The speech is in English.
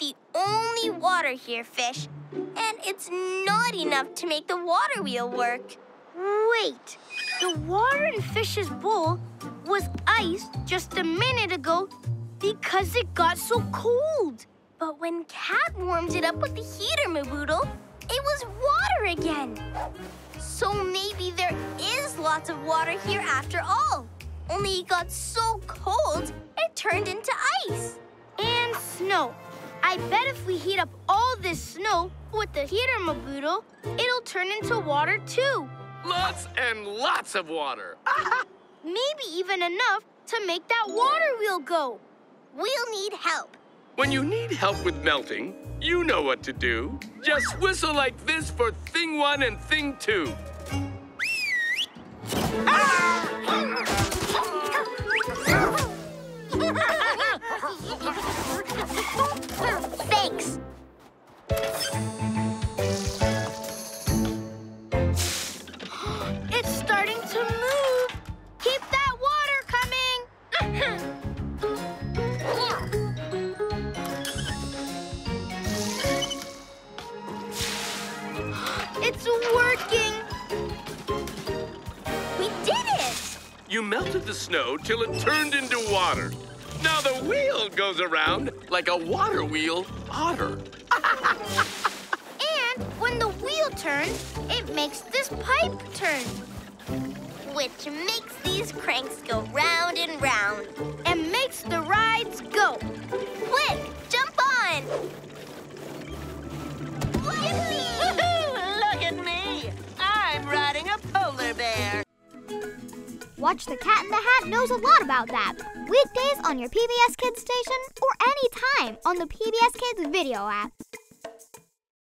the only water here, Fish. And it's not enough to make the water wheel work. Wait, the water in Fish's bowl was iced just a minute ago because it got so cold. But when Cat warmed it up with the heater, Maboodle, it was water again. So maybe there is lots of water here after all. Only it got so cold, it turned into ice. And snow. I bet if we heat up all this snow with the heater, Mabudo, it'll turn into water too. Lots and lots of water. Maybe even enough to make that water wheel go. We'll need help. When you need help with melting, you know what to do. Just whistle like this for thing one and thing two. Thanks. It's starting to move. Keep that water coming. It's working. We did it. You melted the snow till it turned into water. Now the wheel goes around like a water wheel otter. And when the wheel turns, it makes this pipe turn. Which makes these cranks go round and round. And makes the rides go. Quick, jump on! Look at me! I'm riding a polar bear. Watch The Cat in the Hat knows a lot about that. Weekdays on your PBS Kids station or any time on the PBS Kids video app.